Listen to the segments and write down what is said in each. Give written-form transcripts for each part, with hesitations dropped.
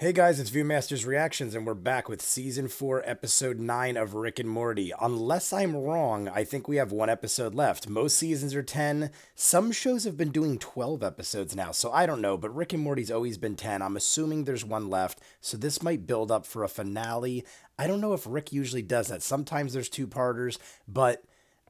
Hey guys, it's Viewmasters Reactions, and we're back with Season 4, Episode 9 of Rick and Morty. Unless I'm wrong, I think we have one episode left. Most seasons are 10. Some shows have been doing 12 episodes now, so I don't know, but Rick and Morty's always been 10. I'm assuming there's one left, so this might build up for a finale. I don't know if Rick usually does that. Sometimes there's two-parters, but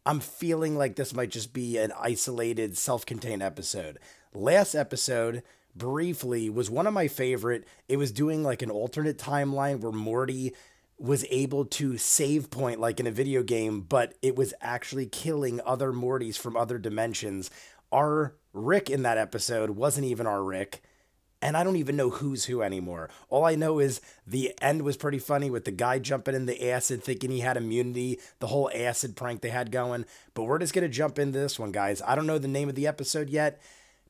I'm feeling like this might just be an isolated, self-contained episode. Last episode, briefly, was one of my favorite. It was doing like an alternate timeline where Morty was able to save point like in a video game, but it was actually killing other Mortys from other dimensions. Our Rick in that episode wasn't even our Rick, and I don't even know who's who anymore. All I know is the end was pretty funny with the guy jumping in the acid thinking he had immunity, the whole acid prank they had going. But we're just going to jump into this one, guys. I don't know the name of the episode yet,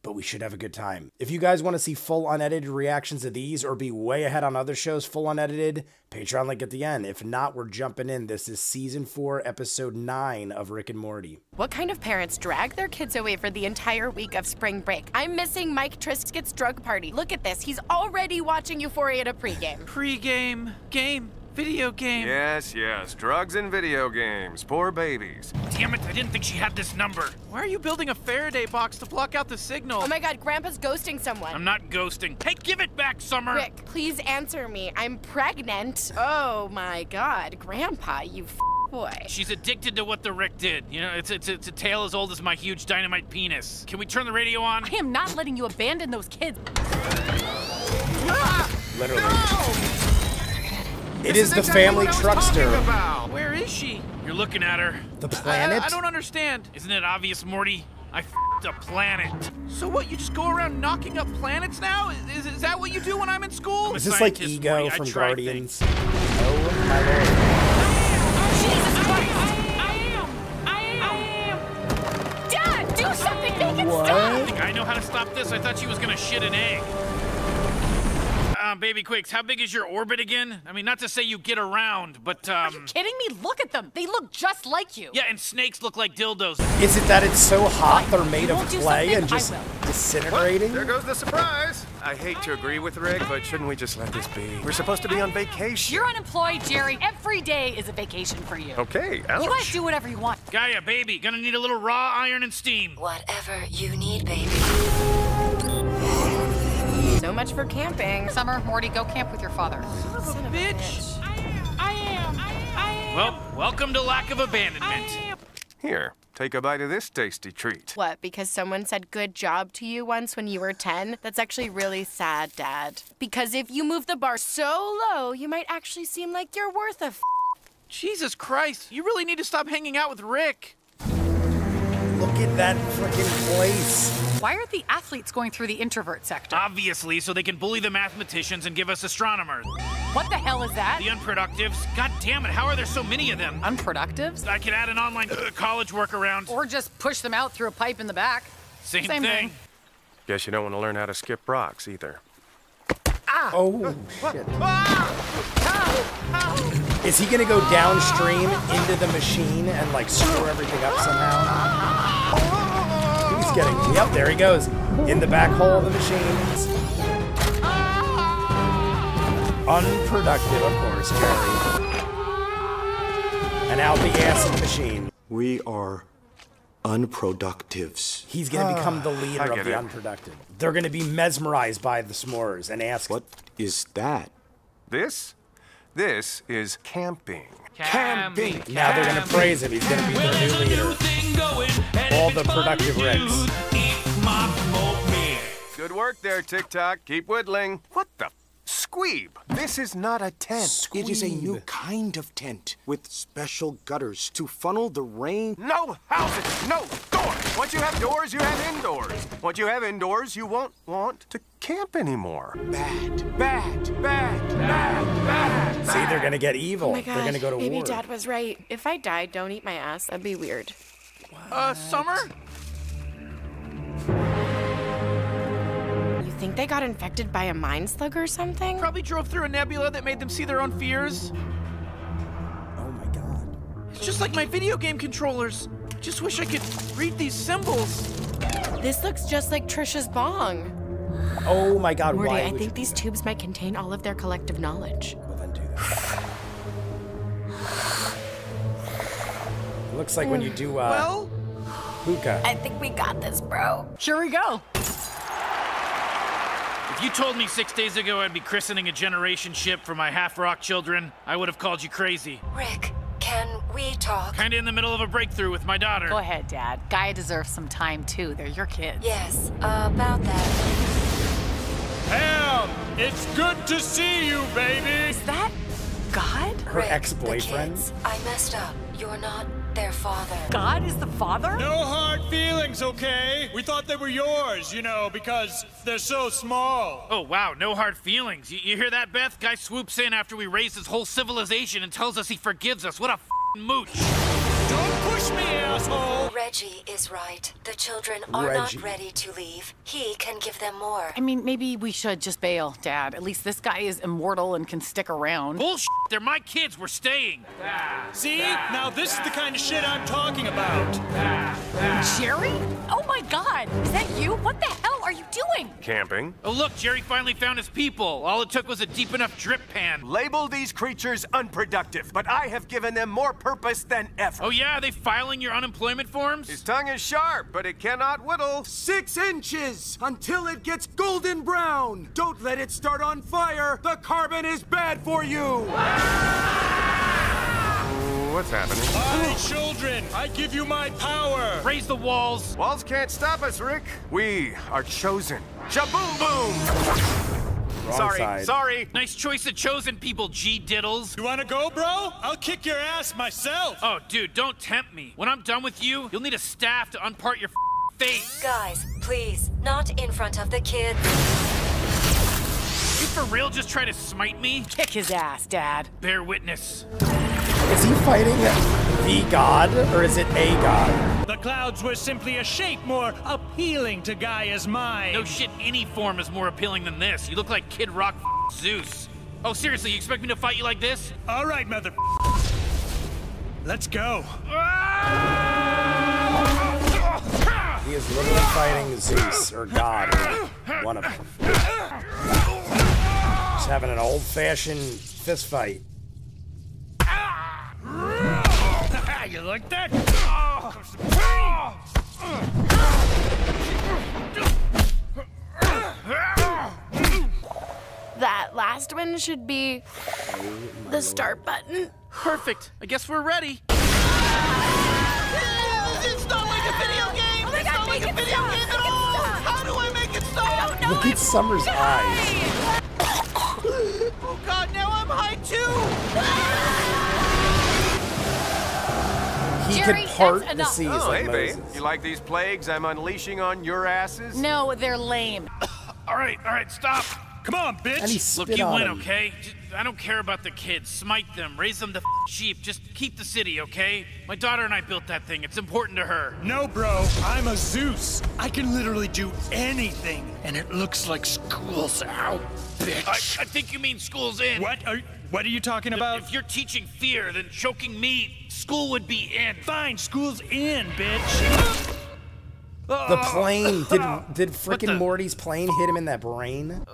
but we should have a good time. If you guys want to see full unedited reactions of these or be way ahead on other shows full unedited, Patreon link at the end. If not, we're jumping in. This is Season 4, Episode 9 of Rick and Morty. What kind of parents drag their kids away for the entire week of spring break? I'm missing Mike Triskett's drug party. Look at this. He's already watching Euphoria to pregame. Pregame. Game. Video game. Yes, yes. Drugs and video games. Poor babies. Damn it, I didn't think she had this number. Why are you building a Faraday box to block out the signal? Oh my god, Grandpa's ghosting someone. I'm not ghosting. Hey, give it back, Summer! Rick, please answer me. I'm pregnant. Oh my god, Grandpa, you boy. She's addicted to what the Rick did. You know, it's a tale as old as my huge dynamite penis. Can we turn the radio on? I am not letting you abandon those kids. Literally. No! It is the family truckster. Where is she? You're looking at her. The planet? I don't understand. Isn't it obvious, Morty? I f***ed a planet. So what, you just go around knocking up planets now? Is that what you do when I'm in school? Is this like Ego from Guardians? Oh, my lord. I am. Dad, do something. Make it stop. I think I know how to stop this. I thought she was going to shit an egg. Baby Quicks, how big is your orbit again? I mean, not to say you get around, but, Are you kidding me? Look at them. They look just like you. Yeah, and snakes look like dildos. Is it that it's so hot they're made of clay and just disintegrating? Well, there goes the surprise. I hate to agree with Rick, but shouldn't we just let this be? We're supposed to be on vacation. You're unemployed, Jerry. Every day is a vacation for you. Okay, ouch. You guys do whatever you want. Gaia, baby, gonna need a little raw iron and steam. Whatever you need, baby. So much for camping. Summer, Morty, go camp with your father. Son of a bitch. I am. Well, welcome to lack of abandonment. Here, take a bite of this tasty treat. What, because someone said good job to you once when you were 10? That's actually really sad, Dad. Because if you move the bar so low, you might actually seem like you're worth a f***. Jesus Christ, you really need to stop hanging out with Rick. Look at that freaking place. Why are the athletes going through the introvert sector? Obviously, so they can bully the mathematicians and give us astronomers. What the hell is that? The unproductives. God damn it, how are there so many of them? Unproductives? I could add an online college workaround. Or just push them out through a pipe in the back. Same thing. Guess you don't want to learn how to skip rocks either. Ah! Oh, shit. Is he going to go downstream into the machine and, like, screw everything up somehow? Yep, there he goes. In the back hole of the machines. Unproductive, of course, Jerry. And out the acid machine. We are unproductives. He's gonna become the leader of the unproductive. They're gonna be mesmerized by the s'mores and ask, what is that? This? This is camping. Camping. Now they're gonna praise him. He's gonna be their new leader. All the productive Ricks. Good work there, TikTok. Keep whittling. What the? Squeeb. This is not a tent. Squeeb. It is a new kind of tent with special gutters to funnel the rain. No houses. No doors. Once you have doors, you have indoors. Once you have indoors, you won't want to camp anymore. Bad. See, they're going to get evil. Oh my God. They're going to go to war. Maybe Dad was right. If I die, don't eat my ass. That'd be weird. What? Summer? You think they got infected by a mind slug or something? Probably drove through a nebula that made them see their own fears. Oh my god. It's just like my video game controllers. Just wish I could read these symbols. This looks just like Trisha's bong. Oh my God, Morty, why I think these tubes might contain all of their collective knowledge. Well, then do that. It looks like when you do, well, hookah. I think we got this, bro. Here we go. If you told me 6 days ago I'd be christening a generation ship for my half-rock children, I would have called you crazy. Rick, can we talk? Kinda in the middle of a breakthrough with my daughter. Go ahead, Dad. Gaia deserves some time, too. They're your kids. Yes, about that. Pam, it's good to see you, baby. Is that God? Her ex-boyfriend? I messed up. You're not their father. God is the father? No hard feelings, okay? We thought they were yours, you know, because they're so small. Oh, wow, no hard feelings. You hear that, Beth? Guy swoops in after we raise his whole civilization and tells us he forgives us. What a f***ing mooch. Don't push me, asshole! Reggie is right. The children are not ready to leave. He can give them more. I mean, maybe we should just bail, Dad. At least this guy is immortal and can stick around. Bullshit! They're my kids. We're staying. See? Now this is the kind of shit I'm talking about. Jerry? Oh my God! Is that you? What the hell are you doing? Camping. Oh look, Jerry finally found his people. All it took was a deep enough drip pan. Label these creatures unproductive, but I have given them more purpose than ever. Oh yeah? Are they filing your unemployment forms? His tongue is sharp, but it cannot whittle. 6 inches until it gets golden brown. Don't let it start on fire. The carbon is bad for you. What's happening? My children, I give you my power. Raise the walls. Walls can't stop us, Rick. We are chosen. Jaboom boom. Wrong side. Sorry. Nice choice of chosen people, G-diddles. You wanna go, bro? I'll kick your ass myself. Oh, dude, don't tempt me. When I'm done with you, you'll need a staff to unpart your face. Guys, please, not in front of the kids. You for real just try to smite me? Kick his ass, Dad. Bear witness. Is he fighting the god, or is it a god? The clouds were simply a shape more appealing to Gaia's mind. No shit, any form is more appealing than this. You look like Kid Rock Zeus. Oh, seriously, you expect me to fight you like this? All right, mother. Let's go. He is literally fighting Zeus, or God, or one of them. He's having an old-fashioned fist fight. You like that? That last one should be the start button. Perfect. I guess we're ready. It's not like a video game. Oh my God, it's not like a video game at all. How do I make it stop? Look at Summer's eyes. Oh God, now I'm high too. He could part the seas. Oh, hey, babe. You like these plagues I'm unleashing on your asses? No, they're lame. All right, stop. Come on, bitch. And he spit Look, you on win, him. Okay? Just, I don't care about the kids. Smite them. Raise them to sheep. Just keep the city, okay? My daughter and I built that thing. It's important to her. No, bro. I'm a Zeus. I can literally do anything, and it looks like school's out, bitch. I think you mean school's in. What are you talking about? If you're teaching fear, then choking me, school would be in. Fine, school's in, bitch. The plane. Did freaking Morty's plane hit him in that brain?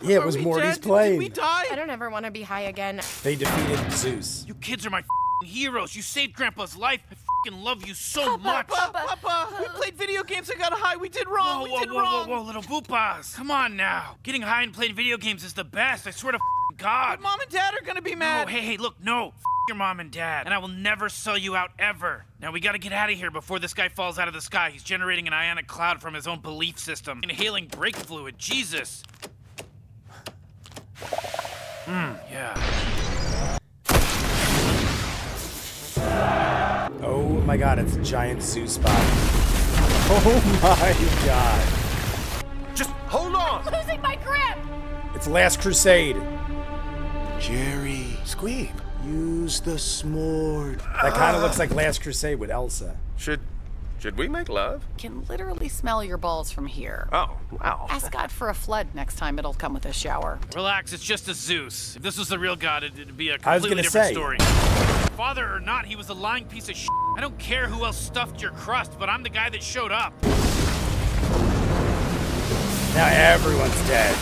Yeah, it was Morty's plane. Did we die? I don't ever want to be high again. They defeated Zeus. You kids are my heroes. You saved Grandpa's life. I love you so much. Papa, we played video games and got high. We did wrong. We did wrong. Whoa, little boopas. Come on now. Getting high and playing video games is the best. I swear to God. But Mom and Dad are gonna be mad. No, hey, look, no. F your mom and dad. And I will never sell you out, ever. Now we gotta get out of here before this guy falls out of the sky. He's generating an ionic cloud from his own belief system. Inhaling brake fluid, Jesus. Yeah. Oh my God, it's a giant Zeus bot. Oh my God. Just hold on. I'm losing my grip. It's Last Crusade. Jerry. Squeeb. Use the smord. That kind of looks like Last Crusade with Elsa. Should we make love? Can literally smell your balls from here. Oh, wow. Ask God for a flood next time. It'll come with a shower. Relax, it's just a Zeus. If this was the real God, it'd be a completely different story. Father or not, he was a lying piece of shit. I don't care who else stuffed your crust, but I'm the guy that showed up. Now everyone's dead.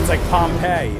It's like Pompeii.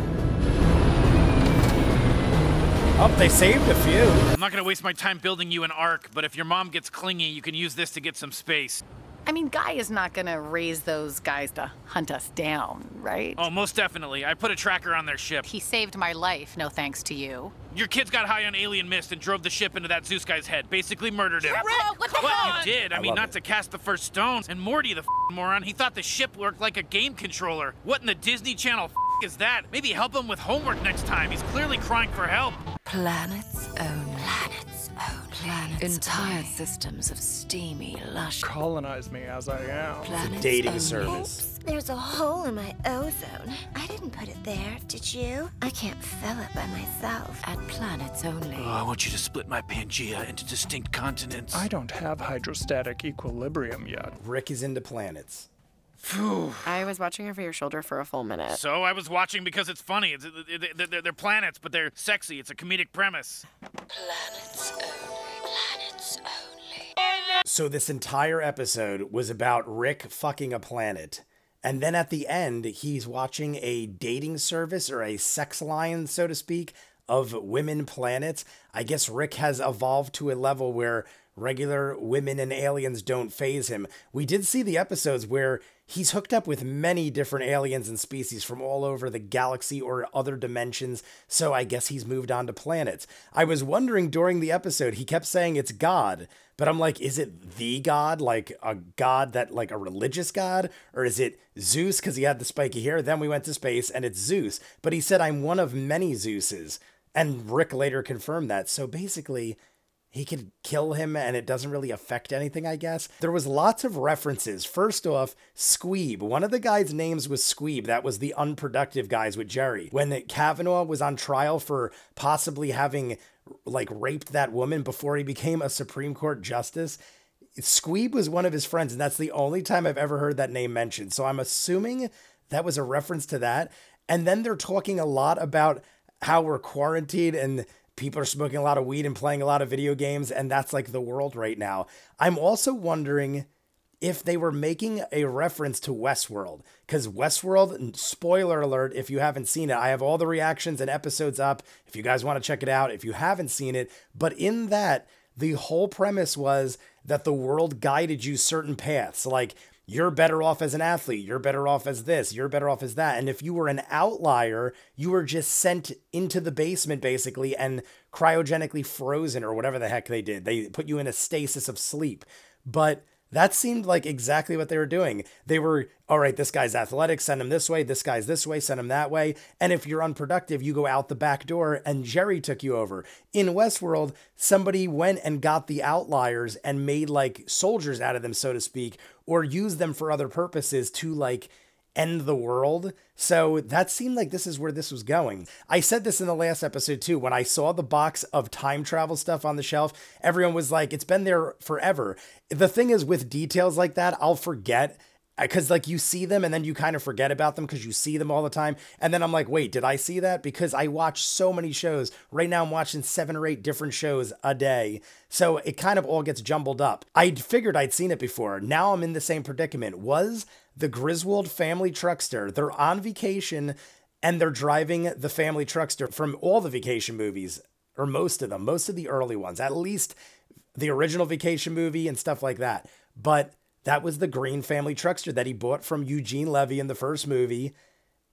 Oh, they saved a few. I'm not gonna waste my time building you an ark, but if your mom gets clingy, you can use this to get some space. I mean, Guy is not gonna raise those guys to hunt us down, right? Oh, most definitely. I put a tracker on their ship. He saved my life, no thanks to you. Your kids got high on alien mist and drove the ship into that Zeus guy's head. Basically murdered him. What you did, I mean, not to cast the first stone. And Morty, the moron, he thought the ship worked like a game controller. What in the Disney Channel is that? Maybe help him with homework next time. He's clearly crying for help. Planets only. Planets only. Planets entire only. Systems of steamy, lush. Colonize me as I am. Planets dating only. Service. Oops, there's a hole in my ozone. I didn't put it there, did you? I can't fill it by myself. At Planets Only. Oh, I want you to split my Pangaea into distinct continents. I don't have hydrostatic equilibrium yet. Rick is into planets. Phew. I was watching over your shoulder for a full minute. So I was watching because it's funny. They're planets, but they're sexy. It's a comedic premise. Planets only. Planets only. So this entire episode was about Rick fucking a planet. And then at the end, he's watching a dating service or a sex line, so to speak, of women planets. I guess Rick has evolved to a level where regular women and aliens don't faze him. We did see the episodes where he's hooked up with many different aliens and species from all over the galaxy or other dimensions, so I guess he's moved on to planets. I was wondering during the episode, he kept saying it's God, but I'm like, is it the God? Like a God that, like a religious God? Or is it Zeus? Because he had the spiky hair, then we went to space and it's Zeus. But he said, I'm one of many Zeuses. And Rick later confirmed that, so basically he could kill him and it doesn't really affect anything, I guess. There was lots of references. First off, Squeeb. One of the guys' names was Squeeb. That was the unproductive guys with Jerry. When Kavanaugh was on trial for possibly having, like, raped that woman before he became a Supreme Court justice, Squeeb was one of his friends, and that's the only time I've ever heard that name mentioned. So I'm assuming that was a reference to that. And then they're talking a lot about how we're quarantined and people are smoking a lot of weed and playing a lot of video games, and that's like the world right now. I'm also wondering if they were making a reference to Westworld, because Westworld, spoiler alert, if you haven't seen it, I have all the reactions and episodes up if you guys want to check it out if you haven't seen it. But in that, the whole premise was that the world guided you certain paths, like you're better off as an athlete, you're better off as this, you're better off as that. And if you were an outlier, you were just sent into the basement basically and cryogenically frozen or whatever the heck they did. They put you in a stasis of sleep. But that seemed like exactly what they were doing. They were, all right, this guy's athletic, send him this guy's this way, send him that way. And if you're unproductive, you go out the back door and Jerry took you over. In Westworld, somebody went and got the outliers and made like soldiers out of them, so to speak, or used them for other purposes to like end the world. So that seemed like this is where this was going. I said this in the last episode too, when I saw the box of time travel stuff on the shelf, everyone was like, it's been there forever. The thing is with details like that, I'll forget, because like you see them and then you kind of forget about them because you see them all the time. And then I'm like, wait, did I see that? Because I watch so many shows. Right now I'm watching 7 or 8 different shows a day. So it kind of all gets jumbled up. I figured I'd seen it before. Now I'm in the same predicament. Was the Griswold family truckster, they're on vacation and they're driving the family truckster from all the vacation movies, or most of them, most of the early ones, at least the original vacation movie and stuff like that. But that was the green family truckster that he bought from Eugene Levy in the first movie.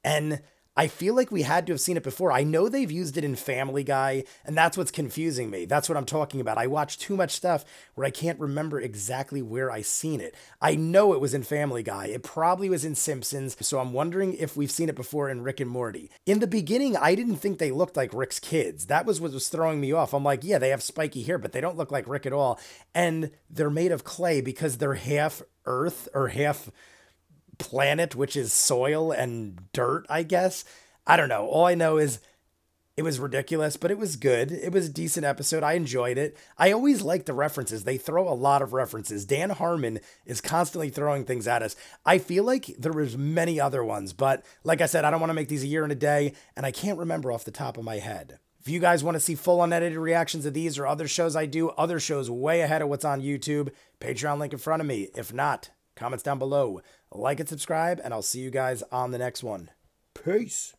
And I feel like we had to have seen it before. I know they've used it in Family Guy, and that's what's confusing me. That's what I'm talking about. I watch too much stuff where I can't remember exactly where I seen it. I know it was in Family Guy. It probably was in Simpsons, so I'm wondering if we've seen it before in Rick and Morty. In the beginning, I didn't think they looked like Rick's kids. That was what was throwing me off. I'm like, yeah, they have spiky hair, but they don't look like Rick at all. And they're made of clay because they're half Earth or half planet, which is soil and dirt, I guess. I don't know. All I know is it was ridiculous, but it was good. It was a decent episode. I enjoyed it. I always like the references. They throw a lot of references. Dan Harmon is constantly throwing things at us. I feel like there was many other ones, but like I said, I don't want to make these a year and a day, and I can't remember off the top of my head. If you guys want to see full unedited reactions of these or other shows I do, other shows way ahead of what's on YouTube, Patreon link in front of me. If not, comments down below, like and subscribe, and I'll see you guys on the next one. Peace.